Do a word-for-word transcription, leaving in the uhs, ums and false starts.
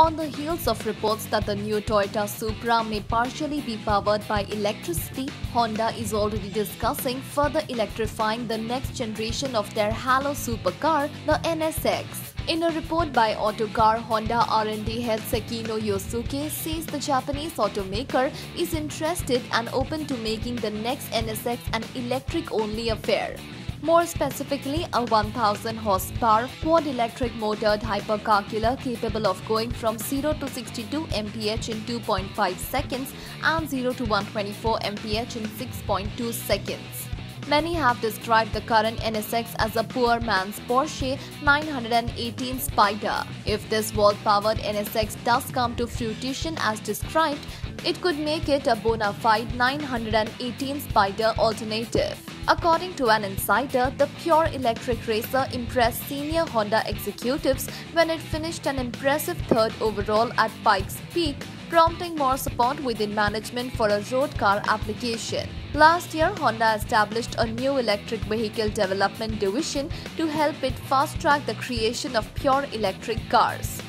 on the heels of reports that the new Toyota Supra may partially be powered by electricity, Honda is already discussing further electrifying the next generation of their halo supercar, the N S X. In a report by Autocar, Honda R and D head Sekino Yosuke says the Japanese automaker is interested and open to making the next N S X an electric-only affair. More specifically, a one thousand horsepower quad electric motored hypercarcular capable of going from zero to sixty-two miles per hour in two point five seconds and zero to one hundred twenty-four miles per hour in six point two seconds. Many have described the current N S X as a poor man's Porsche nine eighteen Spyder. If this wall-powered N S X does come to fruition as described, it could make it a bona fide nine eighteen Spyder alternative. According to an insider, the pure electric racer impressed senior Honda executives when it finished an impressive third overall at Pike's Peak, prompting more support within management for a road car application. Last year, Honda established a new electric vehicle development division to help it fast-track the creation of pure electric cars.